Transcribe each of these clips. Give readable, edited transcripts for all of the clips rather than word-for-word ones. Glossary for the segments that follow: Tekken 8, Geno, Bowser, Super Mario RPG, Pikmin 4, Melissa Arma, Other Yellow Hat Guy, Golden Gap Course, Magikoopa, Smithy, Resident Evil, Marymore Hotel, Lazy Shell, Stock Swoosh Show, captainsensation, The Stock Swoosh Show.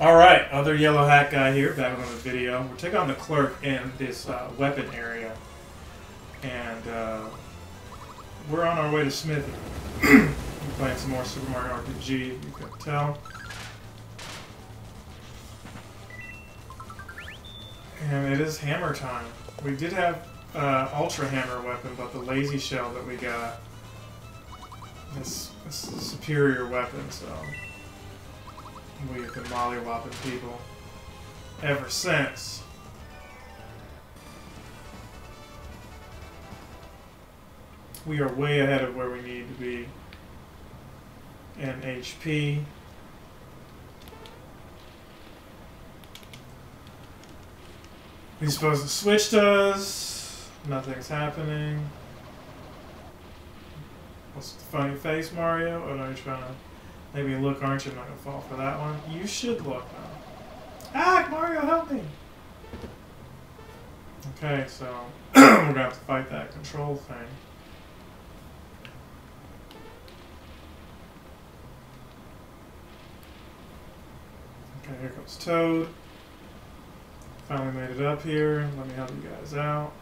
Alright, other yellow hat guy here, back on the video. We're taking on the clerk in this weapon area. And we're on our way to Smithy. We're playing some more Super Mario RPG, you can tell. And it is hammer time. We did have Ultra Hammer weapon, but the Lazy Shell that we got is a superior weapon, so we have been mollywopping people ever since. We are way ahead of where we need to be in HP. He's supposed to switch to us. Nothing's happening. What's the funny face, Mario? Oh no, you're trying to maybe look, aren't you? I'm not gonna fall for that one. You should look now. Ah, Mario, help me! Okay, so we're gonna have to fight that control thing. Okay, here comes Toad. Finally made it up here. Let me help you guys out.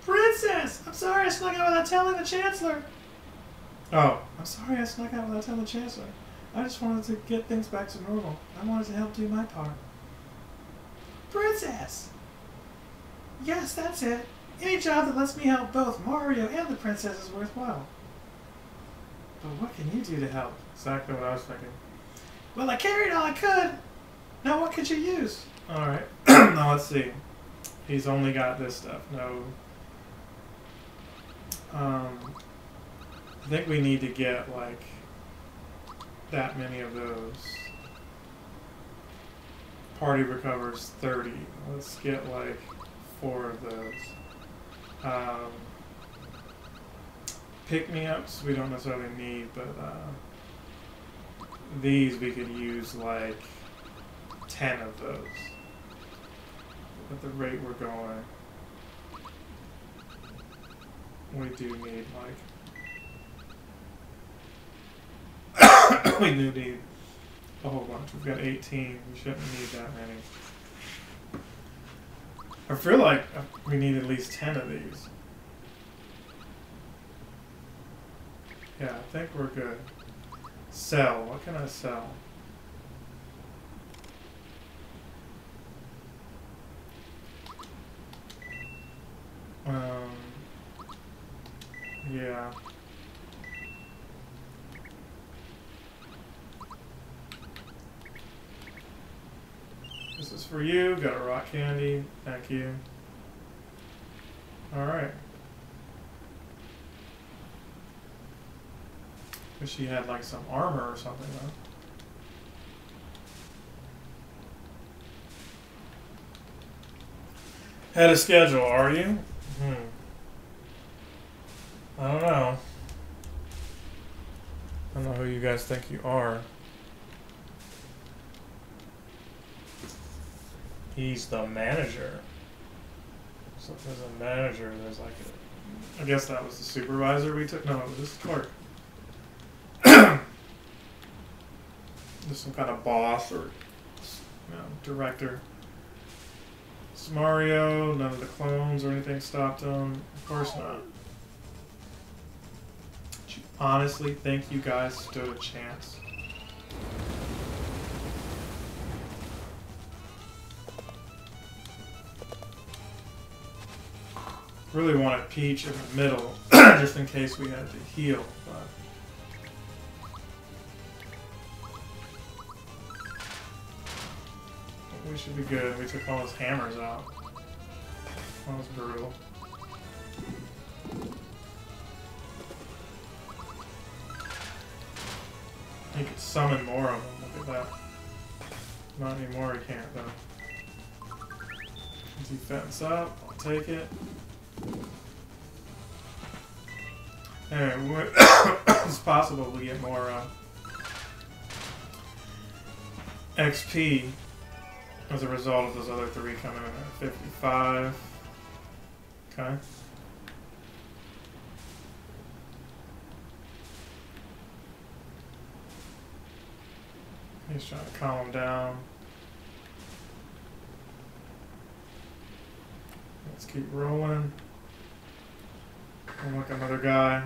Princess! I'm sorry I snuck out without telling the Chancellor! Oh, I'm sorry I snuck out without telling the Chancellor. I just wanted to get things back to normal. I wanted to help do my part. Princess! Yes, that's it. Any job that lets me help both Mario and the princess is worthwhile. But what can you do to help? Exactly what I was thinking. Well, I carried all I could! Now what could you use? Alright, now let's see. He's only got this stuff. No. I think we need to get, like, that many of those. Party recovers 30. Let's get, like, 4 of those. Pick-me-ups we don't necessarily need, but these we could use, like, 10 of those. At the rate we're going, we do need, like, we do need a whole bunch. We've got 18. We shouldn't need that many. I feel like we need at least 10 of these. Yeah, I think we're good. Sell. What can I sell? Yeah. This is for you. Got a rock candy. Thank you. Alright. Wish she had like some armor or something though. Head of schedule, are you? I don't know. I don't know who you guys think you are. He's the manager. So if there's a manager, there's like a... I guess that was the supervisor we took? No, it was just the clerk. There's some kind of boss or, you know, director. It's Mario. None of the clones or anything stopped him. Of course not. Do you honestly think you guys stood a chance? Really wanted Peach in the middle, just in case we had to heal, but... We should be good. We took all those hammers out. That was brutal. He could summon more of them. Look at that. Not anymore, he can't, though. Defense up. I'll take it. Anyway, it's possible we get more XP. As a result of those other three coming in at 55. Okay. He's trying to calm him down. Let's keep rolling. Look, another guy.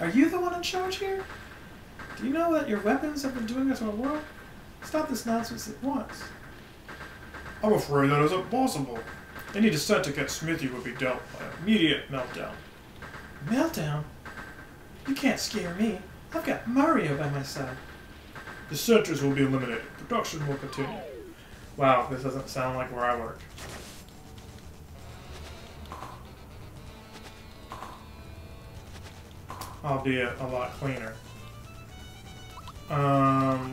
Are you the one in charge here? Do you know that your weapons have been doing this all along? Stop this nonsense at once. I'm afraid that is impossible. Any dissent against Smithy would be dealt by immediate meltdown. Meltdown? You can't scare me. I've got Mario by my side. Dissenters will be eliminated. Production will continue. Wow, this doesn't sound like where I work. Albeit a lot cleaner.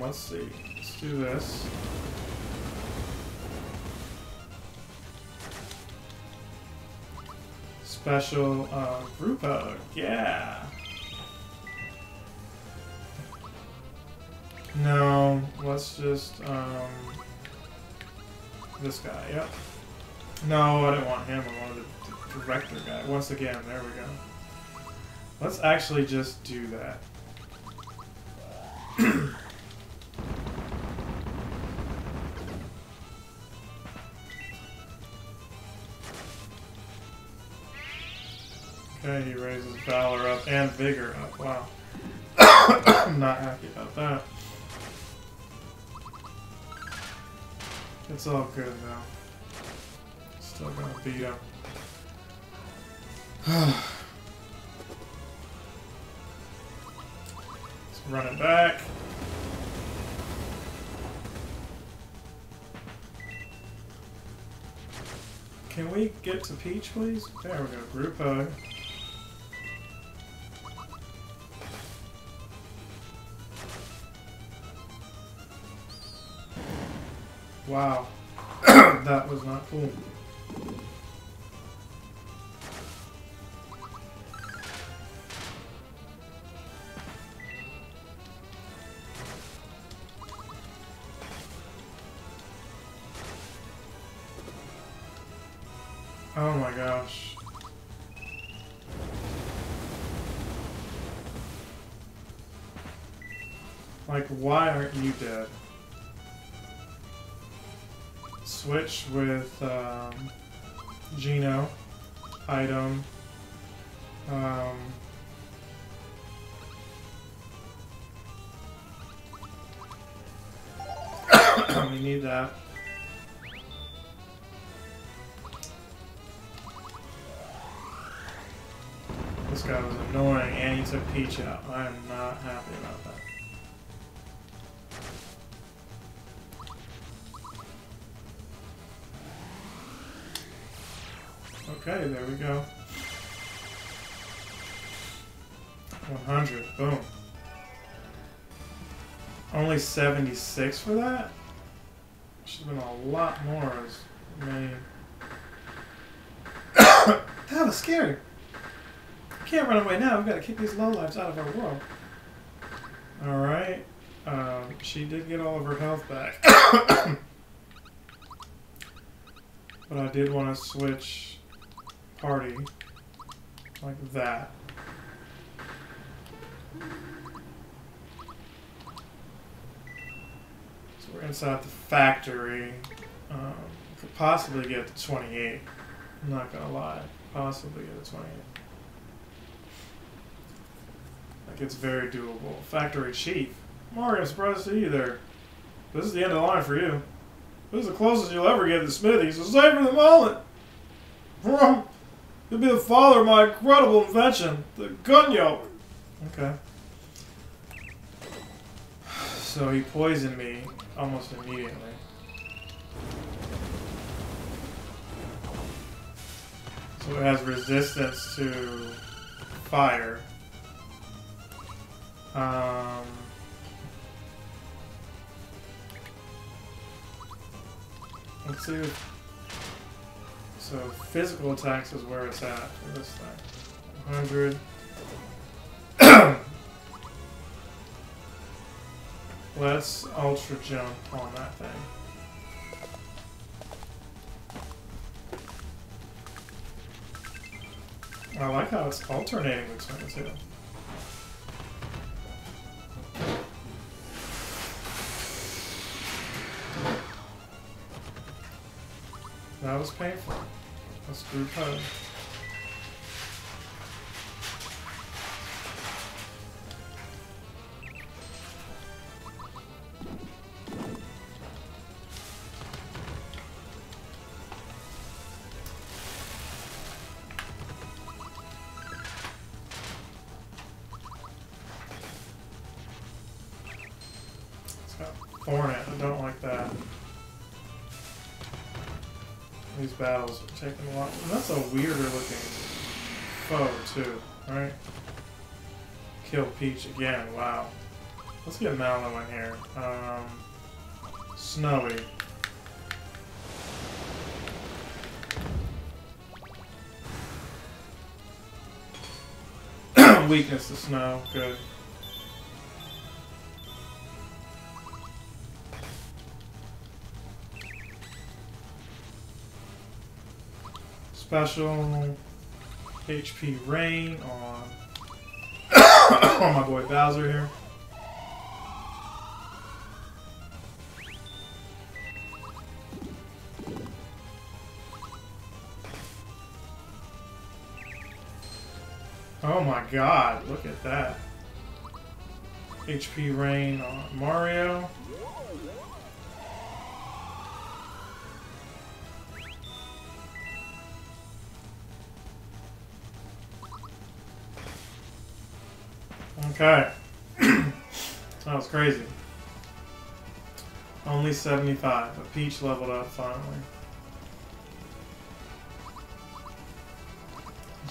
Let's see. Let's do this. Special group hug. Yeah. No, let's just this guy. Yep. No, I didn't want him. I wanted the director guy. Once again, there we go. Let's actually just do that. Okay, he raises valor up and vigor up. Wow. I'm not happy about that. It's all good now. Still gonna beat him. Run it back. Can we get to Peach, please? There we go. Group hug. Wow. That was not cool. Oh my gosh. Like, why aren't you dead? Switch with Gino. Item. We need that. This guy was annoying and he took Peach out. I am not happy about that. Okay, there we go. 100, boom. Only 76 for that? Should have been a lot more as many. That was scary. Can't run away now. We've got to kick these lowlifes out of our world. All right. She did get all of her health back, but I did want to switch party like that. So we're inside the factory. Could possibly get to 28. I'm not gonna lie. Possibly get to 28. It's very doable. Factory Chief. Mario, I'm surprised to see you there. This is the end of the line for you. This is the closest you'll ever get to Smithy, so savor the moment! You'll be the father of my incredible invention, the gun yelper. Okay. So he poisoned me almost immediately. So it has resistance to fire. Let's see. So physical attacks is where it's at for this thing. 100. Let's ultra jump on that thing. I like how it's alternating between the two. That was painful. That's group hug. Battles are taking a lot. And that's a weirder looking foe too, right? Kill Peach again, wow. Let's get Mallow in here. Snowy. Weakness to snow, good. Special HP rain on on my boy Bowser here. Oh my god, look at that. HP rain on Mario. Okay. Sounds crazy. Only 75, but Peach leveled up finally.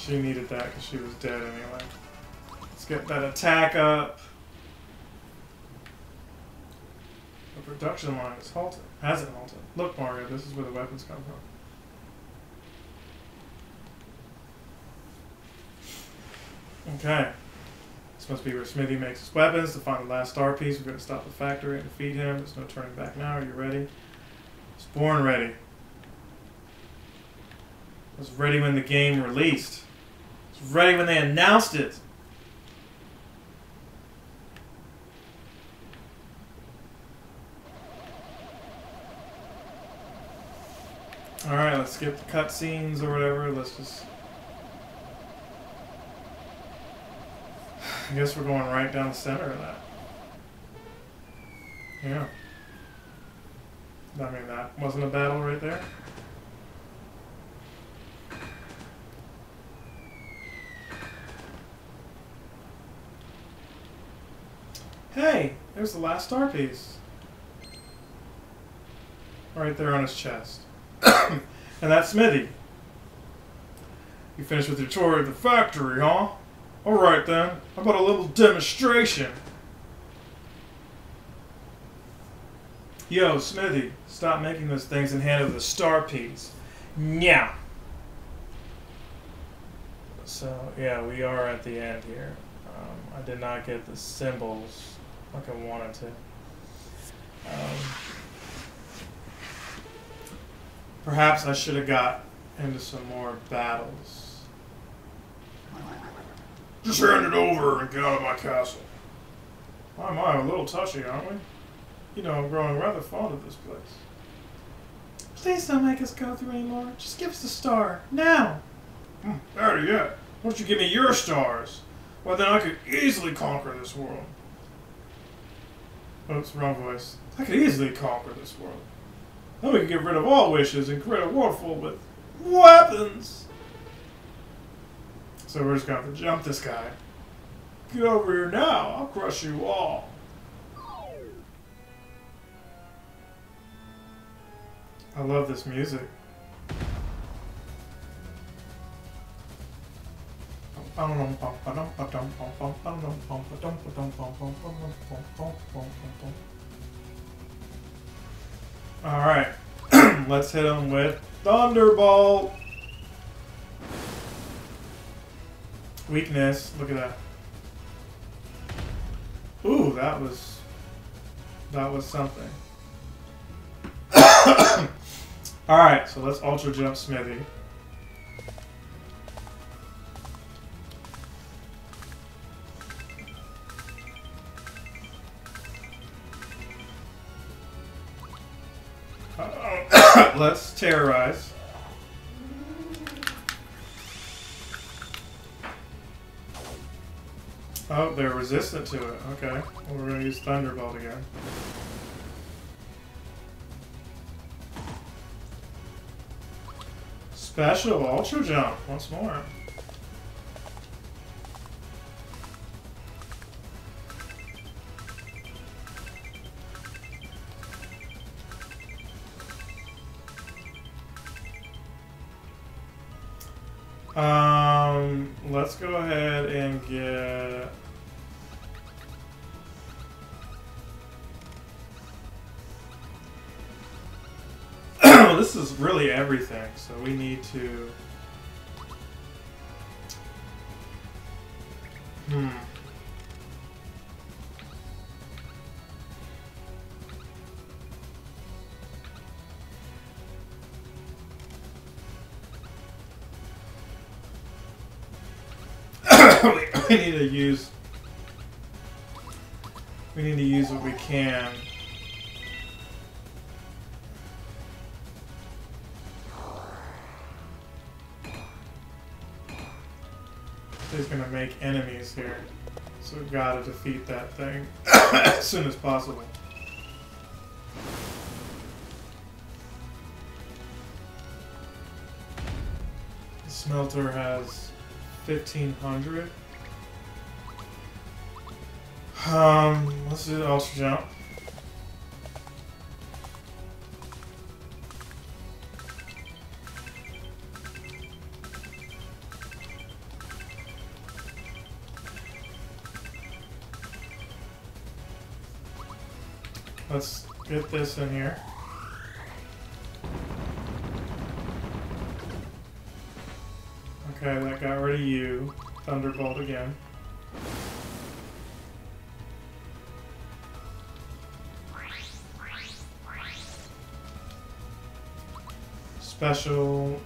She needed that because she was dead anyway. Let's get that attack up. The production line is halted. Hasn't halted. Look, Mario, this is where the weapons come from. Okay. This must be where Smithy makes his weapons to find the last star piece. We're going to stop the factory and defeat him. There's no turning back now. Are you ready? I was born ready. I was ready when the game released. I was ready when they announced it. Alright, let's skip the cutscenes or whatever. Let's just... I guess we're going right down the center of that. Yeah. I mean, that wasn't a battle right there. Hey! There's the last star piece. Right there on his chest. And that's Smithy. You finished with your tour at the factory, huh? Alright then, how about a little demonstration? Yo, Smithy, stop making those things and hand over the star piece. Nya! So, yeah, we are at the end here. I did not get the symbols like I wanted to. Perhaps I should have got into some more battles. Just hand it over and get out of my castle. My, my, a little touchy, aren't we? You know, I'm growing rather fond of this place. Please don't make us go through anymore. Just give us a star, now! Better yet. Why don't you give me your stars? Well, then I could easily conquer this world. Oops, wrong voice. I could easily conquer this world. Then we could get rid of all wishes and create a world full with weapons! So we're just going to jump this guy. Get over here now, I'll crush you all. I love this music. Alright, let's hit him with Thunderbolt. Weakness, look at that. Ooh, that was something. Alright, so let's ultra jump Smithy. Let's terrorize. Oh, they're resistant to it. Okay. Well, we're going to use Thunderbolt again. Special Ultra Jump, once more. Let's go ahead and get... This is really everything, so we need to... We need to use what we can. He's gonna make enemies here, so we've got to defeat that thing as soon as possible. The smelter has 1,500. Let's do the Ultra Jump. Let's get this in here. Okay, that got rid of you. Thunderbolt again. Special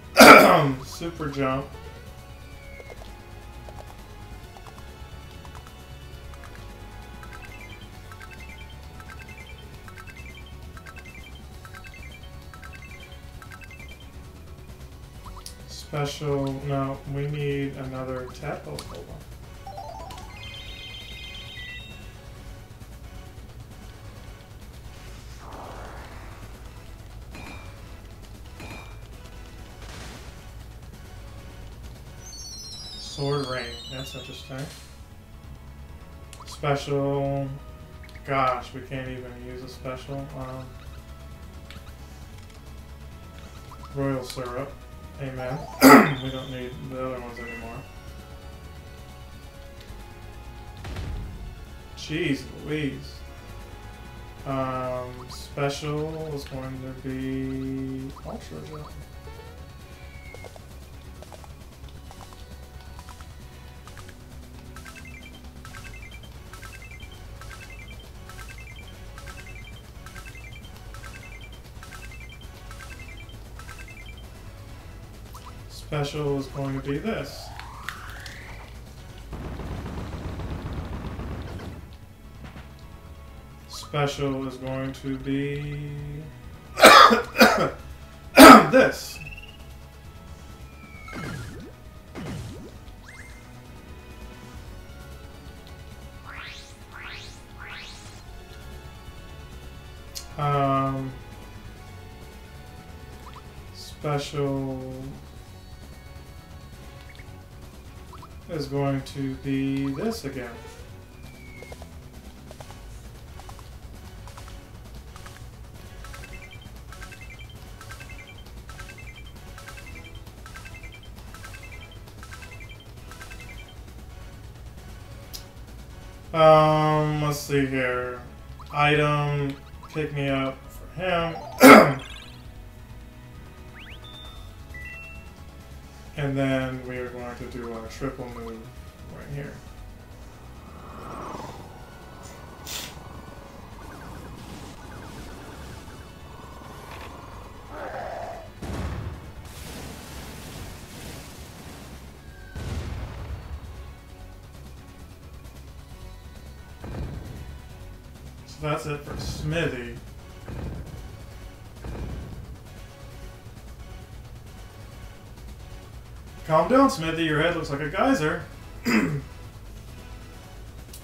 Super Jump. Special, no, we need another tackle. Hold on. Sword Rain, that's interesting. Special... Gosh, we can't even use a special. Royal Syrup. Amen. We don't need the other ones anymore. Jeez Louise. Special is going to be... Ultra Jump. Special is going to be this. Special is going to be this. Special is going to be this again. Let's see here. Item, pick me up for him. And then we are going to do our triple move right here. So that's it for Smithy. Calm down, Smithy. Your head looks like a geyser.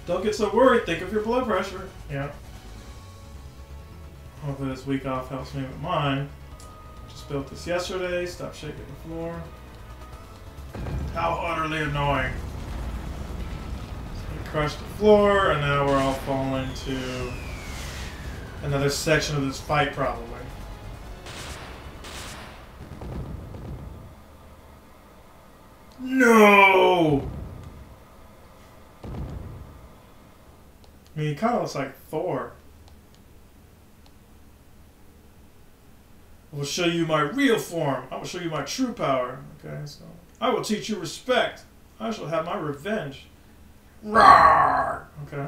Don't get so worried. Think of your blood pressure. Yeah. Hopefully this week off helps me with mine. Just built this yesterday. Stop shaking the floor. How utterly annoying. So we crushed the floor, and now we're all falling to another section of this fight, probably. No! I mean, he kind of looks like Thor. I will show you my real form. I will show you my true power. Okay, so I will teach you respect. I shall have my revenge. Roar! Okay.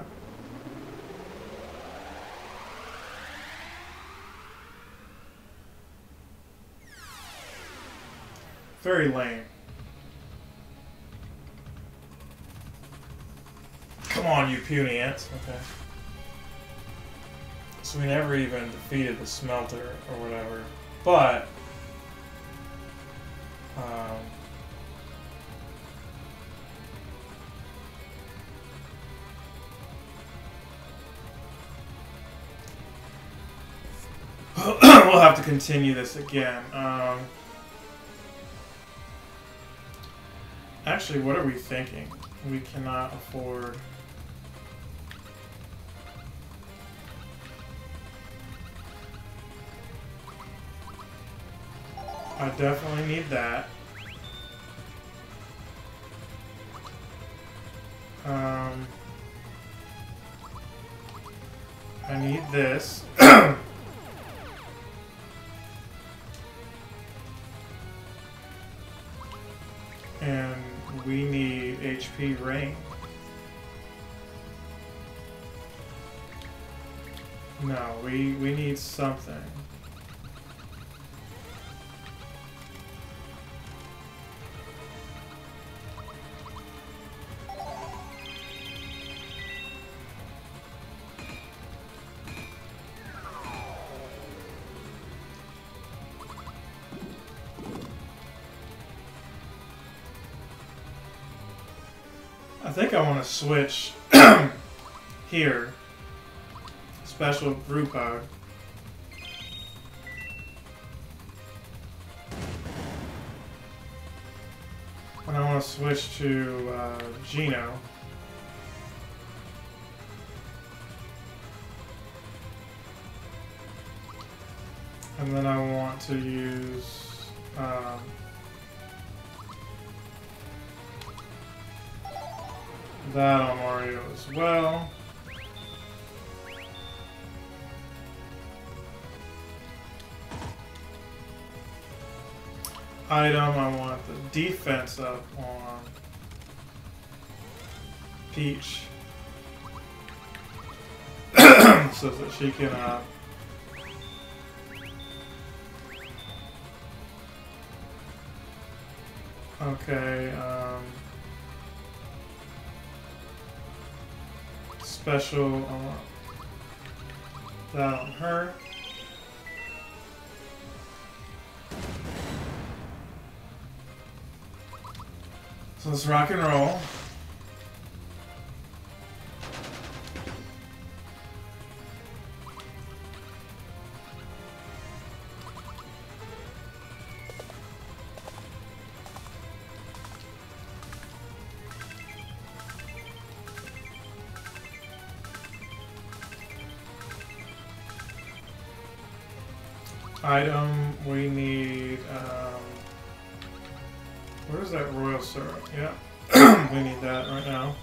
Very lame. Come on, you puny ants. Okay. So we never even defeated the smelter or whatever. But we'll have to continue this again. Actually, what are we thinking? We cannot afford... I definitely need that. I need this. I and we need HP rain. No, we need something. I think I want to switch here. Special brew powder. And I want to switch to Geno. And then I want to use... that on Mario as well. Item, I want the defense up on Peach so that she can okay, special, I want that on her. So let's rock and roll. Item, we need, where's that royal syrup? Yeah, we need that right now.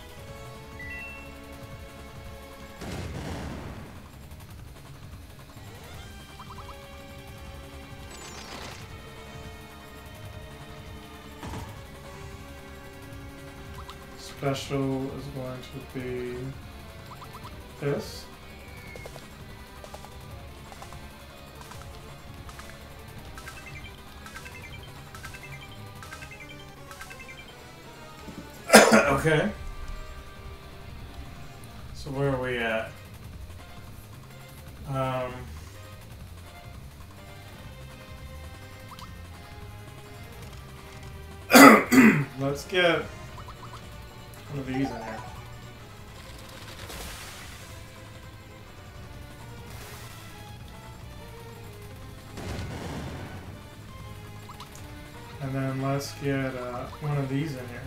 Special is going to be this. Okay. So where are we at? Let's get one of these in here. And then let's get one of these in here.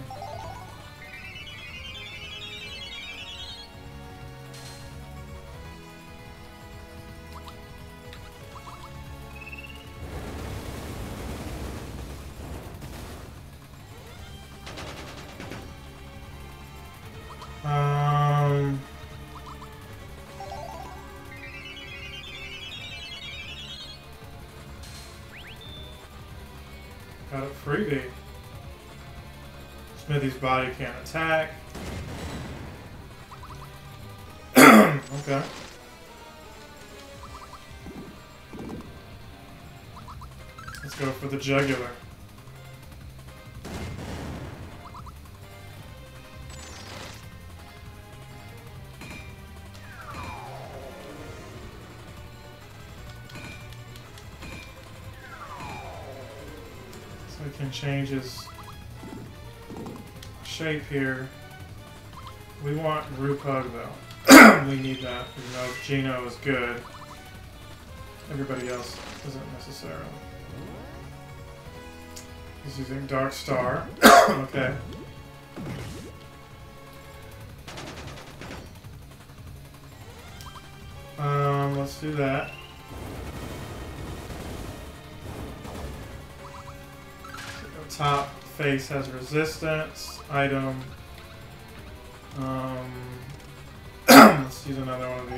Got a freebie. Smithy's body can't attack. Okay. Let's go for the jugular. Change his shape here. We want Rupug though. We need that. Even though Geno is good, everybody else isn't necessarily. He's using Dark Star. Okay. Let's do that. Top face has resistance. Item. Let's use another one of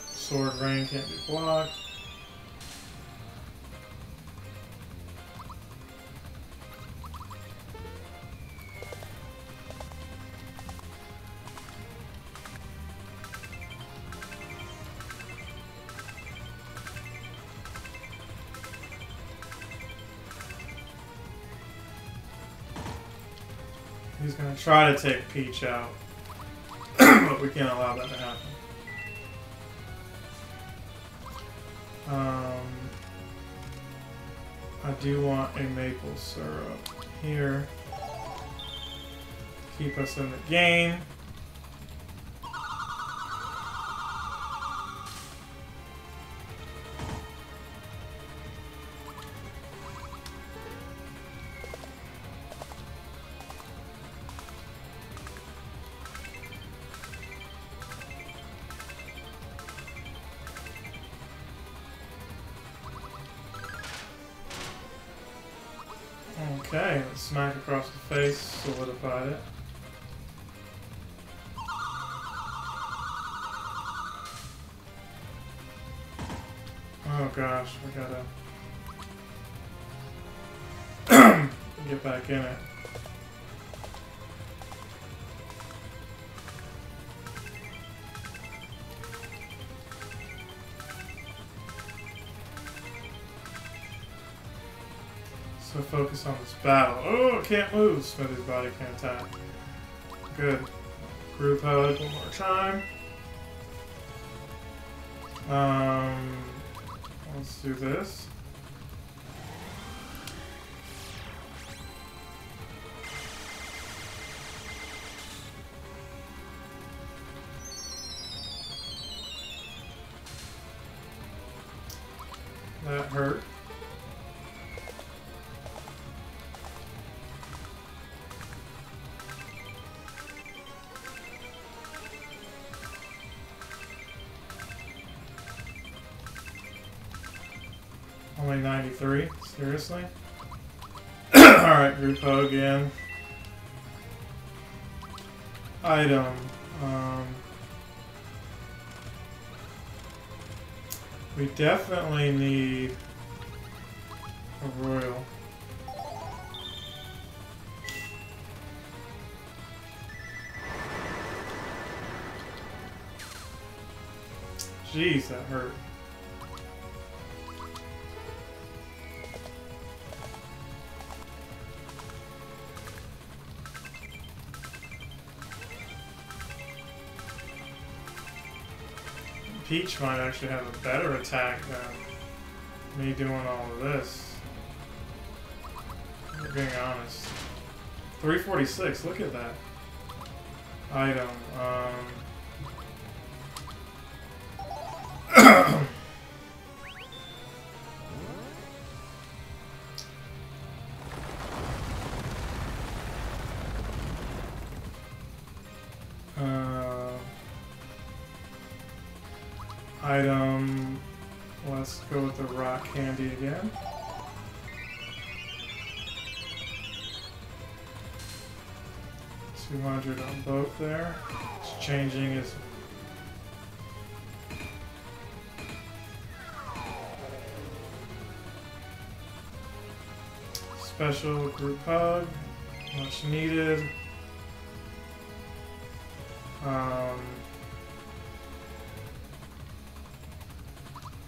these. Sword rain can't be blocked. He's going to try to take Peach out, but we can't allow that to happen. I do want a maple syrup here. Keep us in the game. Okay, smack across the face, solidified it. Oh gosh, we gotta get back in it. So focus on this battle. Oh, it can't move. Smithy's body can't attack. Good. Group hug one more time. Let's do this. That hurt. Only 93? Seriously? Alright, group hug again. Item. We definitely need a royal. Jeez, that hurt. Peach might actually have a better attack than me doing all of this. If we're being honest. 346, look at that. Item. Item, let's go with the rock candy again. $200 on both there. It's changing his. Special group hug, much needed.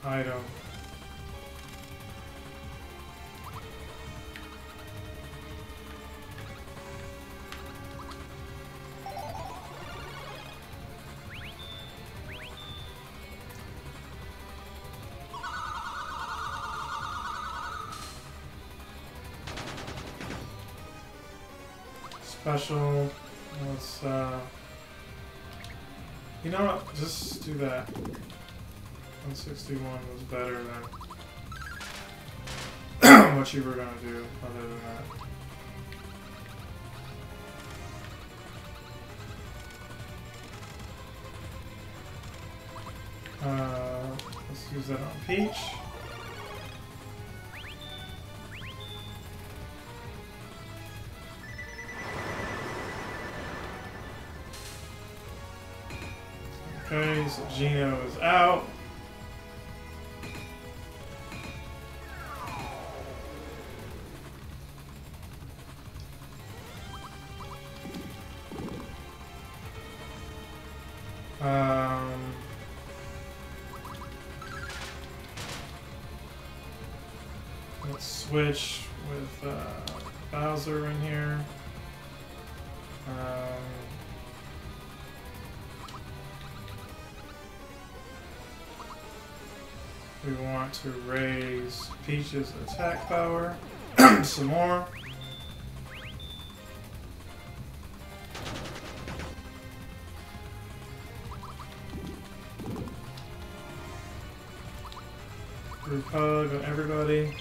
Item. Special. Let's, you know what? Just do that. 161 was better than what you were gonna do, other than that. Let's use that on Peach. Okay, so Gino is out. Let's switch with Bowser in here. We want to raise Peach's attack power some more. Group hug on everybody.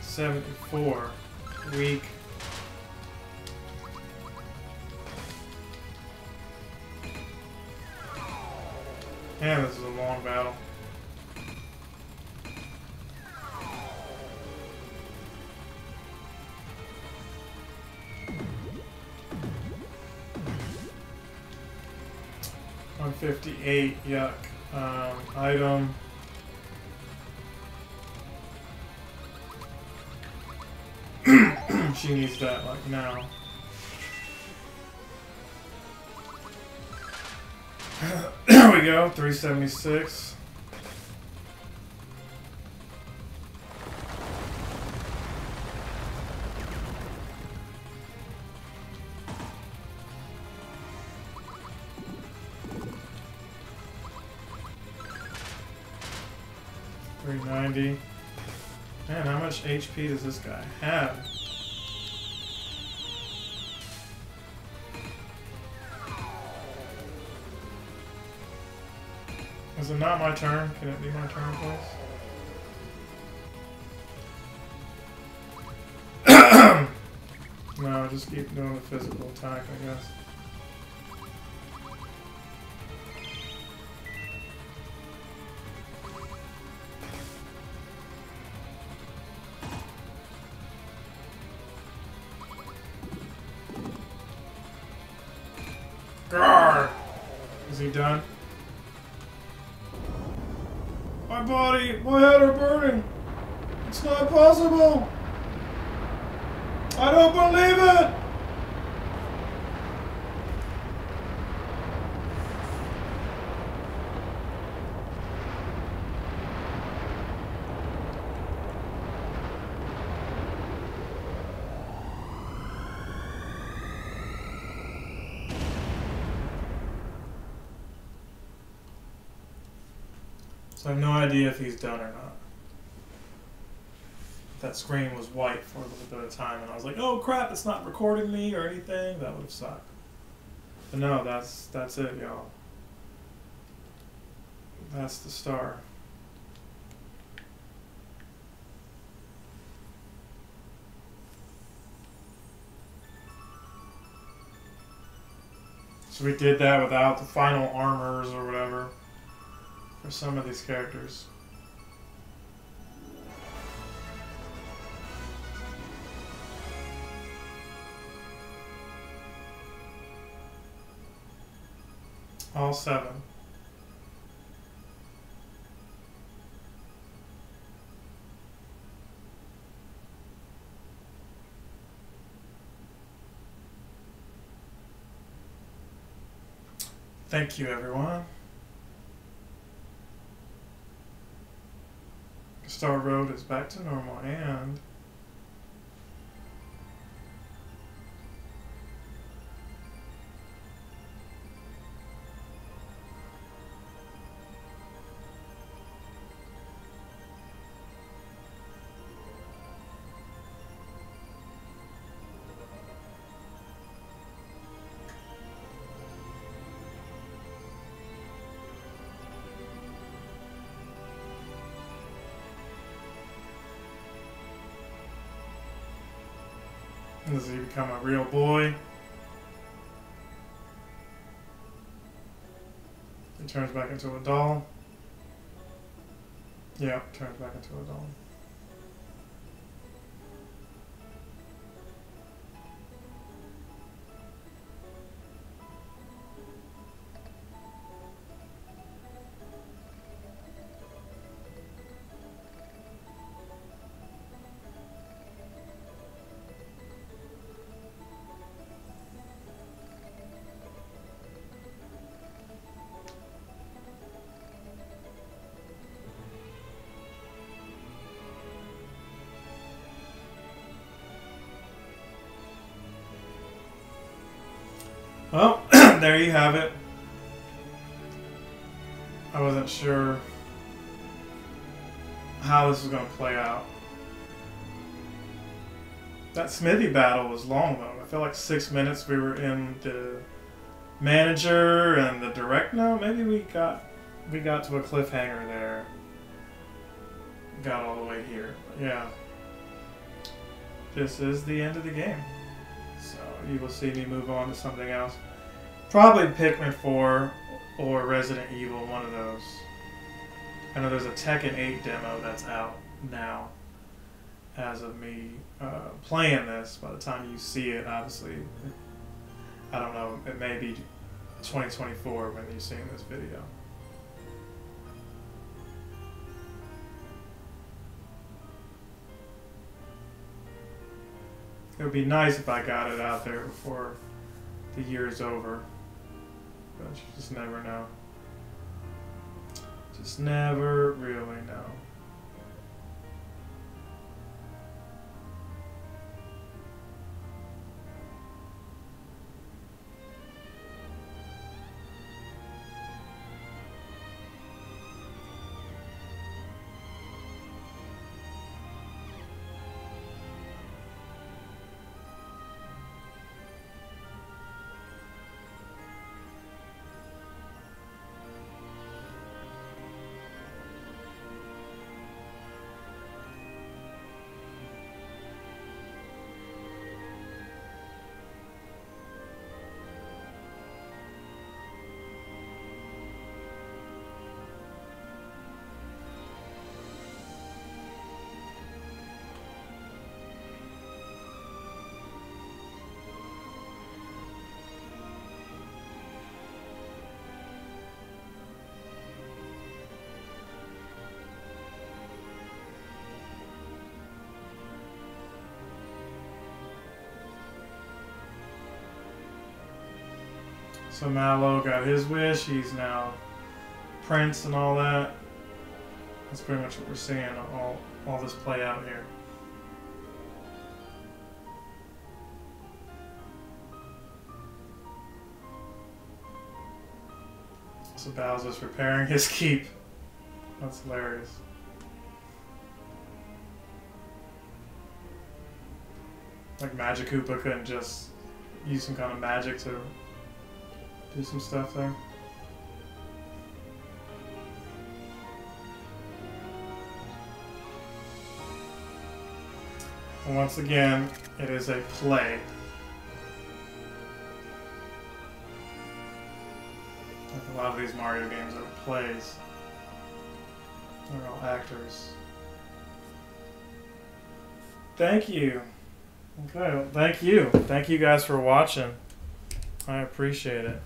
$74. Weak. Man, this is a long battle. $158. Yuck. Item. She needs that, like, now. There we go, 376. $390. Man, how much HP does this guy have? Is it not my turn? Can it be my turn, please? No, just keep doing the physical attack, I guess. Grr! Is he done? My body, my head are burning. It's not possible. I don't believe it. So I have no idea if he's done or not. that screen was white for a little bit of time, and I was like, oh crap, it's not recording me or anything. That would have sucked. But no, that's it, y'all. That's the star. So we did that without the final armors or whatever for some of these characters. All 7. Thank you, everyone. Star Road is back to normal, and does he become a real boy? He turns back into a doll. Yeah, turns back into a doll. Well, there you have it. I wasn't sure how this was going to play out. That Smithy battle was long, though. I feel like 6 minutes we were in the manager and the direct. No, maybe we got to a cliffhanger there. Got all the way here. But yeah. This is the end of the game. So you will see me move on to something else. Probably Pikmin 4 or Resident Evil, one of those. I know there's a Tekken 8 demo that's out now as of me playing this. By the time you see it, obviously, I don't know, it may be 2024 when you're seeing this video. It would be nice if I got it out there before the year is over, but you just never know. Just never really know. So Mallow got his wish, he's now Prince and all that. That's pretty much what we're seeing, all this play out here. So Bowser's repairing his keep. That's hilarious. Like Magikoopa couldn't just use some kind of magic to do some stuff there. And once again, it is a play. Like a lot of these Mario games are plays. They're all actors. Thank you. Okay, well, thank you. Thank you guys for watching. I appreciate it.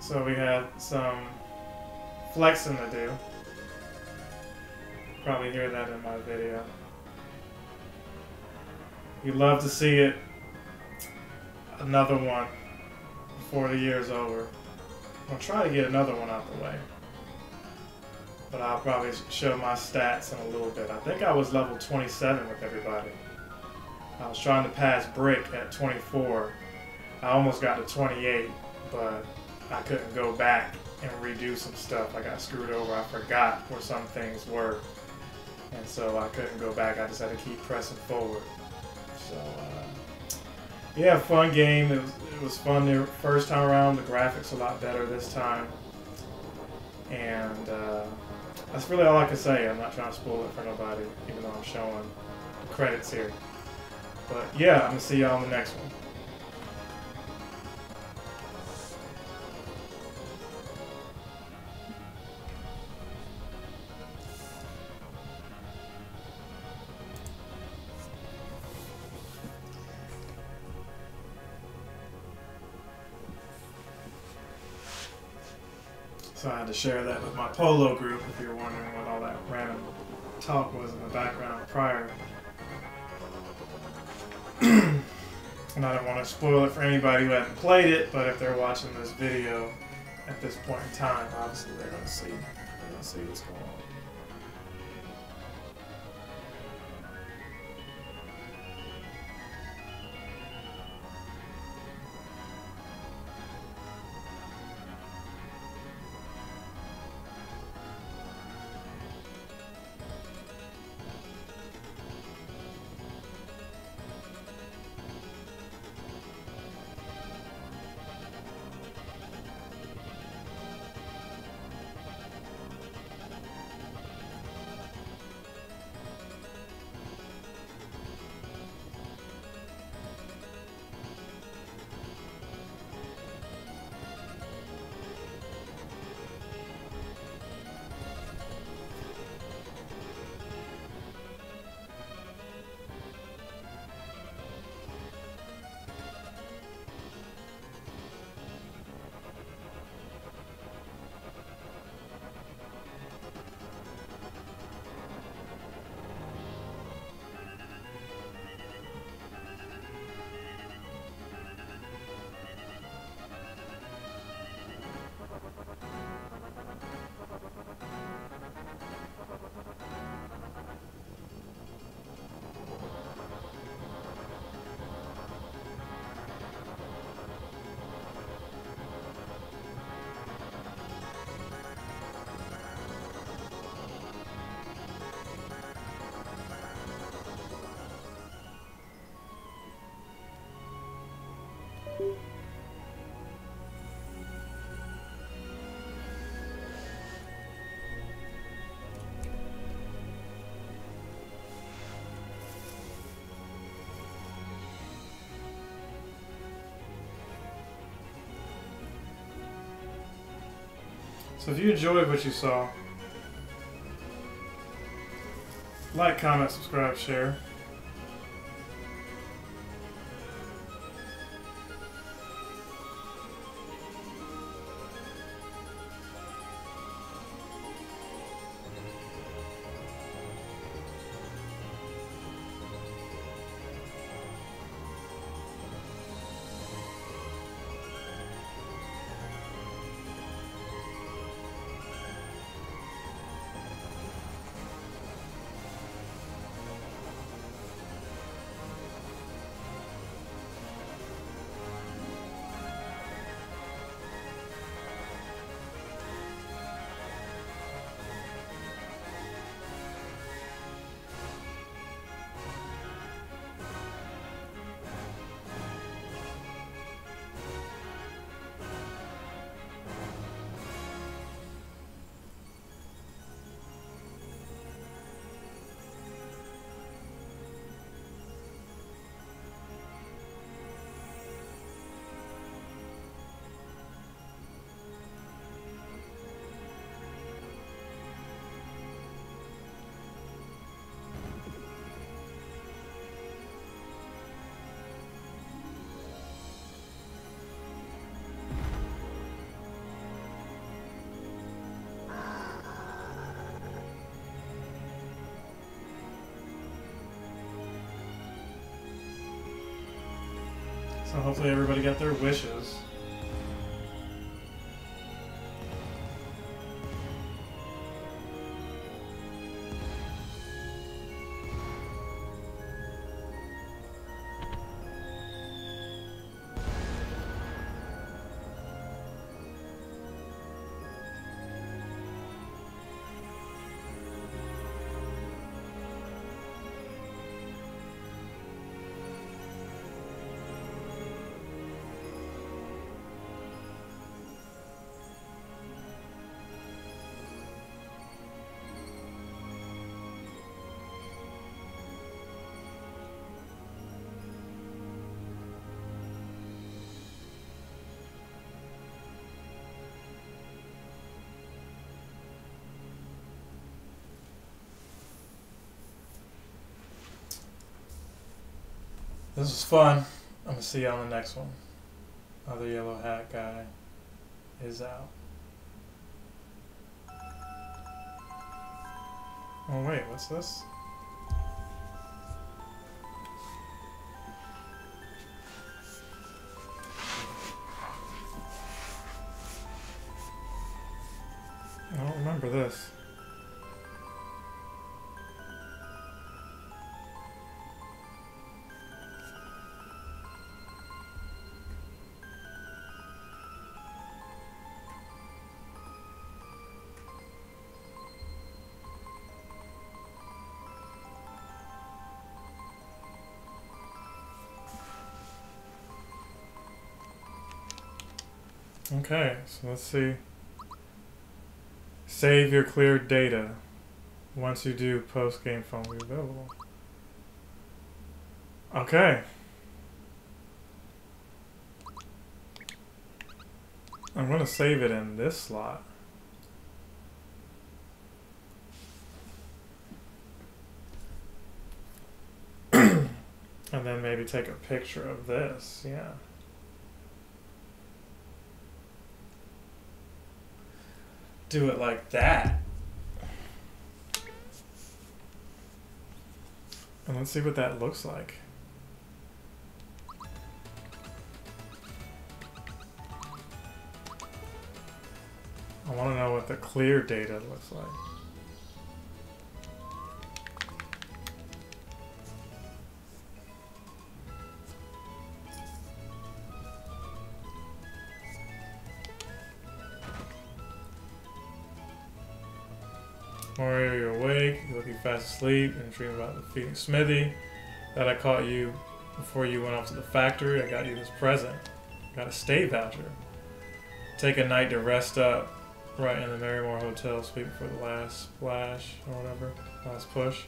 So we had some flexing to do. Probably hear that in my video. You'd love to see it. Another one before the year's over. I'll try to get another one out the way. But I'll probably show my stats in a little bit. I think I was level 27 with everybody. I was trying to pass Brick at 24. I almost got to 28, but I couldn't go back and redo some stuff. I got screwed over. I forgot where some things were. And so I couldn't go back. I just had to keep pressing forward. So, yeah, fun game. It was fun the first time around. The graphics a lot better this time. And that's really all I can say. I'm not trying to spoil it for nobody, even though I'm showing the credits here. But, yeah, I'm going to see y'all in the next one. So I had to share that with my polo group, if you're wondering what all that random talk was in the background prior. And I don't want to spoil it for anybody who hasn't played it, but if they're watching this video at this point in time, obviously they're going to see what's going on. So if you enjoyed what you saw, like, comment, subscribe, share. hopefully everybody got their wishes. This was fun. I'm going to see you on the next one. Other yellow hat guy is out. Oh wait, what's this? I don't remember this. Okay, so let's see. Save your cleared data. Once you do, post-game phone will be available. Okay. I'm going to save it in this slot. And then maybe take a picture of this, yeah. Do it like that. And let's see what that looks like. I want to know what the clear data looks like. Mario, you're awake, you're looking fast asleep, and dream about defeating Smithy. That I caught you before you went off to the factory. I got you this present. Got a stay voucher. Take a night to rest up right in the Marymore Hotel, sleep for the last splash or whatever, last push.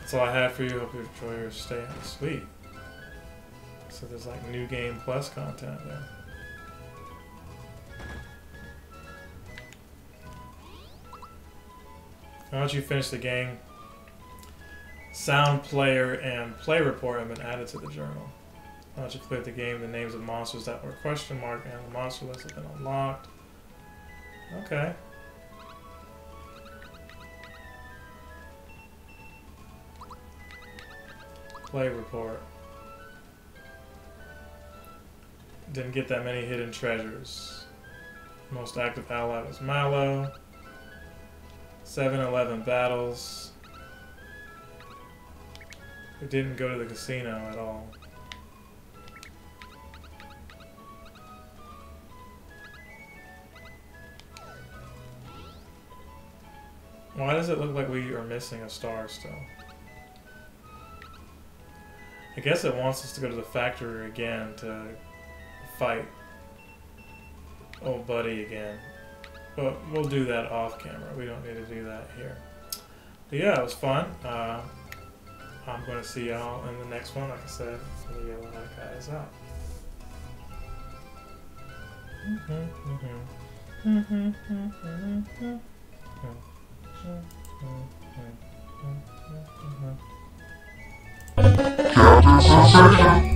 That's all I have for you. Hope you enjoy your stay in the suite. So there's like new game plus content there. Once you finish the game, sound player and play report have been added to the journal. Once you cleared the game, the names of monsters that were question mark and the monster list have been unlocked. Okay. Play report. Didn't get that many hidden treasures. Most active ally was Mallow. 7-11 battles. We didn't go to the casino at all. Why does it look like we are missing a star still? I guess it wants us to go to the factory again to fight old buddy again. But we'll do that off camera. We don't need to do that here. But yeah, it was fun. I'm going to see y'all in the next one. Like I said, the yellow hat guy is out. Captain Sensation!